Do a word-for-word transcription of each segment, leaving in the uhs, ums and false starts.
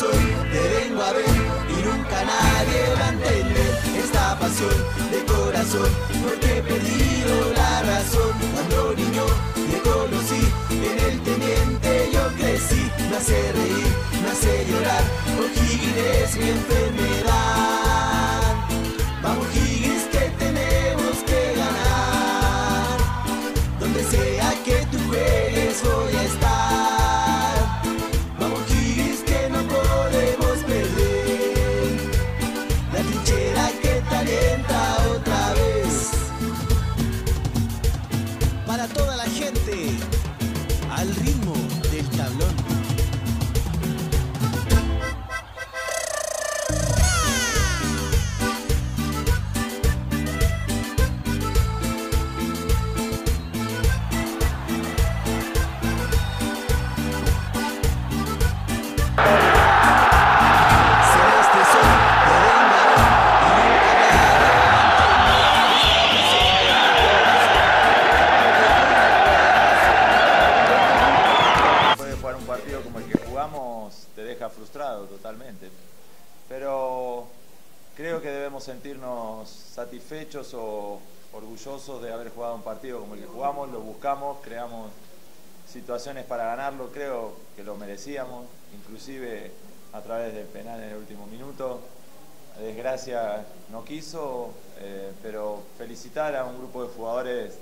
soy, te vengo a ver y nunca nadie va a entender esta pasión de corazón, porque he perdido la razón. Cuando niño te conocí, en el Teniente yo crecí, me hace reír, me hace llorar, O'Higgins es mi enfermedad. Vamos Higgins, que tenemos que ganar, donde sea que tú juegues voy a estar. Para toda la gente, al ritmo del tablón. Te deja frustrado totalmente, pero creo que debemos sentirnos satisfechos o orgullosos de haber jugado un partido como el que jugamos. Lo buscamos, creamos situaciones para ganarlo, creo que lo merecíamos, inclusive a través del penal en el último minuto. La desgracia no quiso, eh, pero felicitar a un grupo de jugadores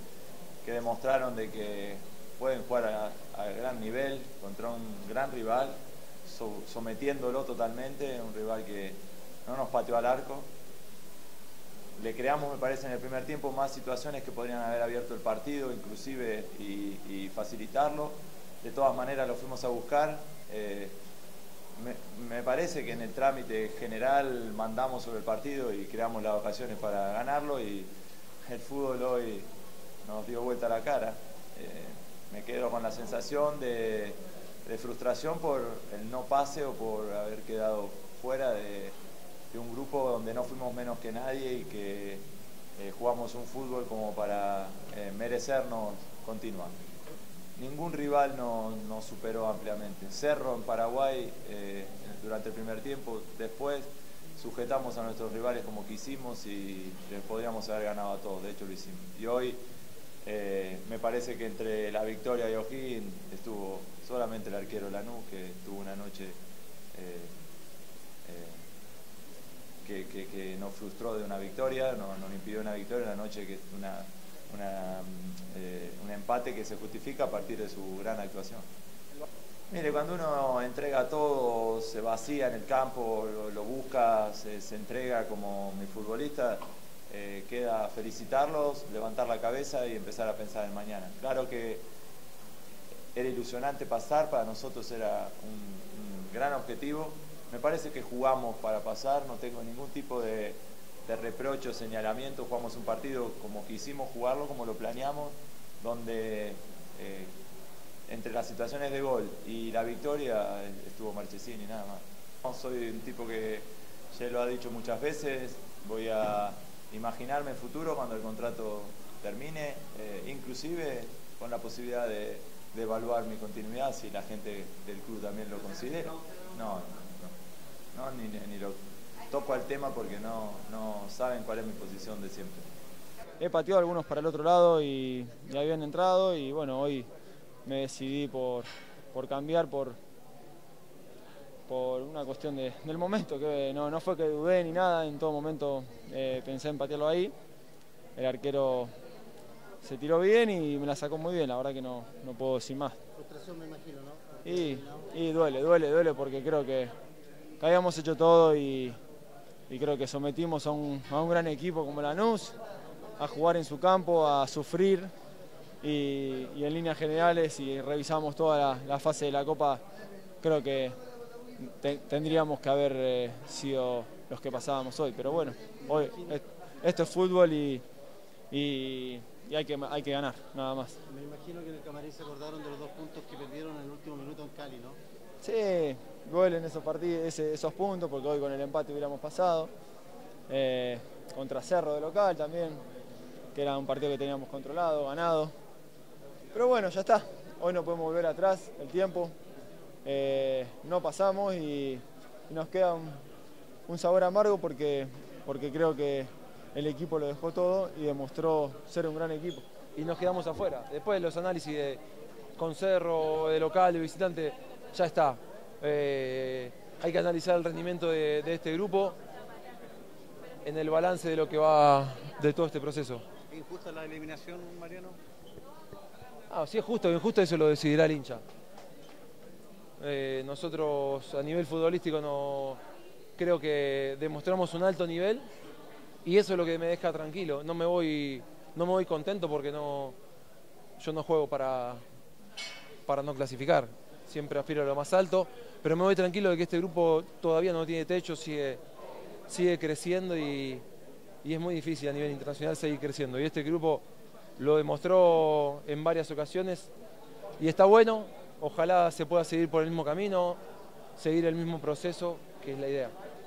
que demostraron de que pueden jugar a, a gran nivel contra un gran rival, so, sometiéndolo totalmente, un rival que no nos pateó al arco. Le creamos, me parece, en el primer tiempo más situaciones que podrían haber abierto el partido, inclusive, y, y facilitarlo. De todas maneras lo fuimos a buscar. Eh, me, me parece que en el trámite general mandamos sobre el partido y creamos las ocasiones para ganarlo, y el fútbol hoy nos dio vuelta la cara. Eh, Me quedo con la sensación de, de frustración por el no pase o por haber quedado fuera de, de un grupo donde no fuimos menos que nadie y que eh, jugamos un fútbol como para eh, merecernos continuar. Ningún rival nos no superó ampliamente. Cerro en Paraguay eh, durante el primer tiempo, después sujetamos a nuestros rivales como quisimos y les podríamos haber ganado a todos, de hecho lo hicimos. Y hoy, Eh, me parece que entre la victoria y O'Higgins estuvo solamente el arquero Lanús, que tuvo una noche eh, eh, que, que, que nos frustró de una victoria, nos, nos impidió una victoria, una noche que una, una, eh, un empate que se justifica a partir de su gran actuación. Mire, cuando uno entrega todo, se vacía en el campo, lo, lo busca, se, se entrega como mi futbolista. Eh, queda felicitarlos, levantar la cabeza y empezar a pensar en mañana. Claro que era ilusionante pasar, para nosotros era un, un gran objetivo. Me parece que jugamos para pasar, no tengo ningún tipo de, de reproche o señalamiento. Jugamos un partido como quisimos jugarlo, como lo planeamos, donde eh, entre las situaciones de gol y la victoria estuvo Marchesini, nada más. No, soy un tipo que ya lo ha dicho muchas veces, voy a imaginarme el futuro cuando el contrato termine, eh, inclusive con la posibilidad de, de evaluar mi continuidad si la gente del club también lo considera. No, no, no, no ni, ni lo toco al tema porque no, no saben cuál es mi posición de siempre. He pateado algunos para el otro lado y ya habían entrado y bueno, hoy me decidí por, por cambiar, por, por una cuestión de, del momento, que no, no fue que dudé ni nada, en todo momento eh, pensé en patearlo ahí. El arquero se tiró bien y me la sacó muy bien, la verdad que no, no puedo decir más. Frustración me imagino, ¿no? Y, y duele, duele, duele porque creo que, que habíamos hecho todo y, y creo que sometimos a un, a un gran equipo como Lanús a jugar en su campo, a sufrir y, y en líneas generales, y revisamos toda la, la fase de la Copa, creo que tendríamos que haber eh, sido los que pasábamos hoy, pero bueno, hoy es, esto es fútbol y, y, y hay, que, hay que ganar, nada más. Me imagino que en el camarín se acordaron de los dos puntos que perdieron en el último minuto en Cali, ¿no? Sí, duelen esos partidos, ese, esos puntos, porque hoy con el empate hubiéramos pasado. Eh, contra Cerro de local también, que era un partido que teníamos controlado, ganado. Pero bueno, ya está, hoy no podemos volver atrás el tiempo. Eh, no pasamos y, y nos queda un, un sabor amargo porque, porque creo que el equipo lo dejó todo y demostró ser un gran equipo. Y nos quedamos afuera. Después de los análisis de, con Cerro, de local, de visitante, ya está. Eh, hay que analizar el rendimiento de, de este grupo en el balance de lo que va de todo este proceso. ¿Es injusta la eliminación, Mariano? Ah, si es justo o injusto, eso lo decidirá el hincha. Eh, nosotros a nivel futbolístico no, creo que demostramos un alto nivel y eso es lo que me deja tranquilo. No me voy, no me voy contento porque no, yo no juego para, para no clasificar. Siempre aspiro a lo más alto, pero me voy tranquilo de que este grupo todavía no tiene techo, sigue, sigue creciendo y, y es muy difícil a nivel internacional seguir creciendo. Y este grupo lo demostró en varias ocasiones y está bueno. Ojalá se pueda seguir por el mismo camino, seguir el mismo proceso, que es la idea.